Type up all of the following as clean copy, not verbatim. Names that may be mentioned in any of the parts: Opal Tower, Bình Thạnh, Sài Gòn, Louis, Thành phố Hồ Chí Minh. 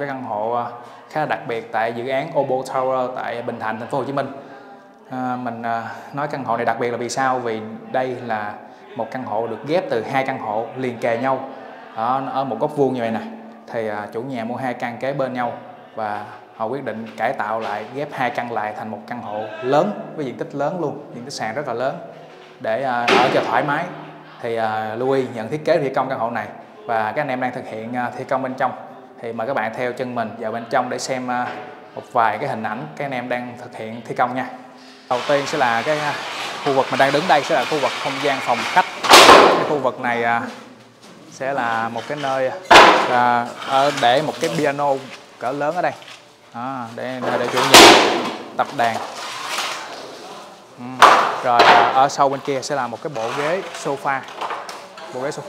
cái căn hộ khá là đặc biệt tại dự án Opal Tower tại Bình Thạnh, Thành phố Hồ Chí Minh. Mình nói căn hộ này đặc biệt là vì sao? Vì đây là một căn hộ được ghép từ hai căn hộ liền kề nhau ở một góc vuông như vậy nè. Thì chủ nhà mua hai căn kế bên nhau và họ quyết định cải tạo lại, ghép hai căn lại thành một căn hộ lớn với diện tích lớn luôn, diện tích sàn rất là lớn để ở cho thoải mái. Thì Louis nhận thiết kế thi công căn hộ này và các anh em đang thực hiện thi công bên trong. Thì mời các bạn theo chân mình vào bên trong để xem một vài cái hình ảnh các anh em đang thực hiện thi công nha. Đầu tiên sẽ là cái khu vực mình đang đứng đây sẽ là khu vực không gian phòng khách. Cái khu vực này sẽ là một cái nơi để một cái piano cỡ lớn ở đây để chủ nhà tập đàn. Rồi ở sau bên kia sẽ là một cái bộ ghế sofa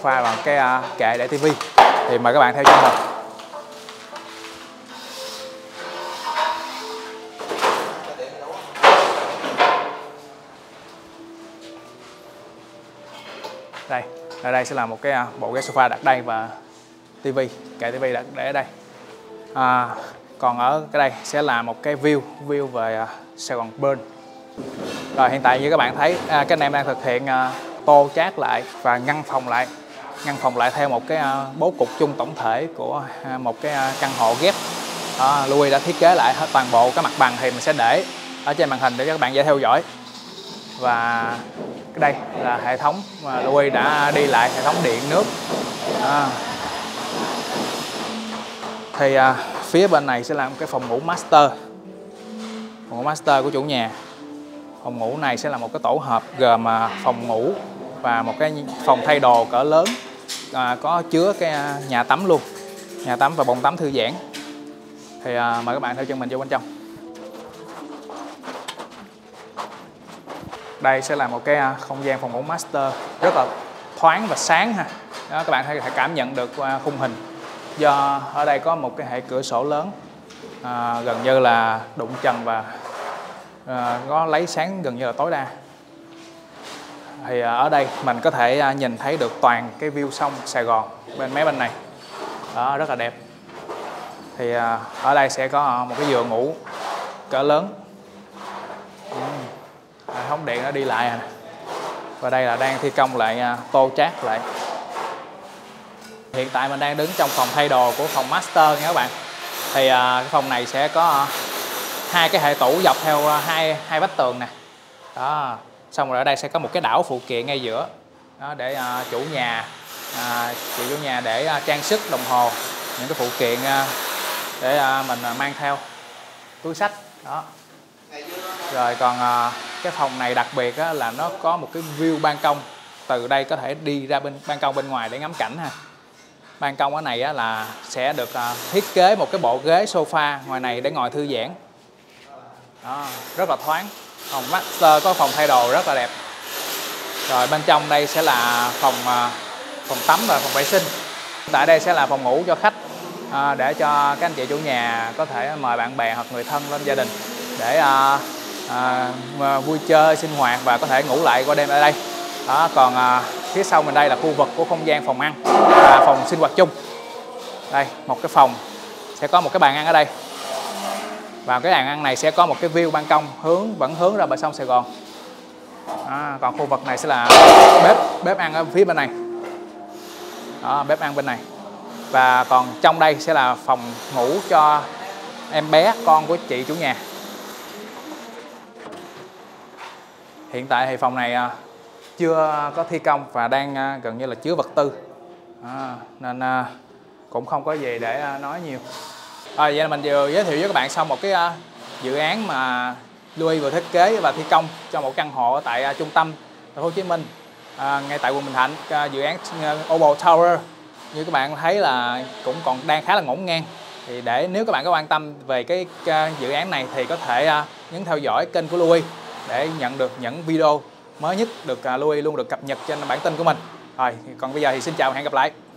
và một cái kệ để tivi. Thì mời các bạn theo chân mình. Đây, ở đây sẽ là một cái bộ ghế sofa đặt đây và tivi, kệ tivi đặt để ở đây. Còn ở cái đây sẽ là một cái view về Sài Gòn bên. Rồi hiện tại như các bạn thấy các anh em đang thực hiện tô chát lại và ngăn phòng lại theo một cái bố cục chung tổng thể của một cái căn hộ ghép. Louis đã thiết kế lại hết toàn bộ cái mặt bằng, thì mình sẽ để ở trên màn hình để các bạn dễ theo dõi. Và đây là hệ thống mà Louis đã đi lại, hệ thống điện nước. Thì phía bên này sẽ là một cái phòng ngủ master. Phòng ngủ master của chủ nhà. Phòng ngủ này sẽ là một cái tổ hợp gồm phòng ngủ và một cái phòng thay đồ cỡ lớn, có chứa cái nhà tắm luôn, nhà tắm và bồn tắm thư giãn. Thì mời các bạn theo chân mình vô bên trong. Đây sẽ là một cái không gian phòng ngủ master rất là thoáng và sáng ha. Đó, các bạn hãy cảm nhận được khung hình, do ở đây có một cái hệ cửa sổ lớn, gần như là đụng trần và nó lấy sáng gần như là tối đa. Thì ở đây mình có thể nhìn thấy được toàn cái view sông Sài Gòn bên mé bên này. Đó, rất là đẹp. Thì ở đây sẽ có một cái giường ngủ cỡ lớn. Hệ thống điện nó đi lại nè. Và đây là đang thi công lại, tô chát lại. Hiện tại mình đang đứng trong phòng thay đồ của phòng master nha các bạn. Thì cái phòng này sẽ có hai cái hệ tủ dọc theo hai vách tường nè. Đó, xong rồi ở đây sẽ có một cái đảo phụ kiện ngay giữa. Đó, để chị chủ nhà để trang sức, đồng hồ, những cái phụ kiện để mình mang theo, túi xách. Đó. Rồi còn cái phòng này đặc biệt á, là nó có một cái view ban công. Từ đây có thể đi ra bên ban công bên ngoài để ngắm cảnh ha. Ban công ở này á, là sẽ được thiết kế một cái bộ ghế sofa ngoài này để ngồi thư giãn. Đó, rất là thoáng. Phòng master có phòng thay đồ rất là đẹp. Rồi bên trong đây sẽ là phòng tắm và phòng vệ sinh. Tại đây sẽ là phòng ngủ cho khách, để cho các anh chị chủ nhà có thể mời bạn bè hoặc người thân lên gia đình để vui chơi, sinh hoạt và có thể ngủ lại qua đêm ở đây. Đó, còn phía sau mình đây là khu vực của không gian phòng ăn và phòng sinh hoạt chung. Đây, một cái phòng sẽ có một cái bàn ăn ở đây. Và cái hàng ăn này sẽ có một cái view ban công vẫn hướng ra bờ sông Sài Gòn. Còn khu vực này sẽ là bếp ăn ở phía bên này. Đó, bếp ăn bên này. Và còn trong đây sẽ là phòng ngủ cho em bé con của chị chủ nhà. Hiện tại thì phòng này chưa có thi công và đang gần như là chứa vật tư. Nên cũng không có gì để nói nhiều. Vậy là mình vừa giới thiệu với các bạn xong một cái dự án mà Louis vừa thiết kế và thi công cho một căn hộ tại trung tâm Thành phố Hồ Chí Minh, ngay tại quận Bình Thạnh, dự án Opal Tower. Như các bạn thấy là cũng còn đang khá là ngổn ngang. Thì để nếu các bạn có quan tâm về cái dự án này thì có thể nhấn theo dõi kênh của Louis để nhận được những video mới nhất được Louis luôn được cập nhật trên bản tin của mình. Rồi còn bây giờ thì xin chào và hẹn gặp lại.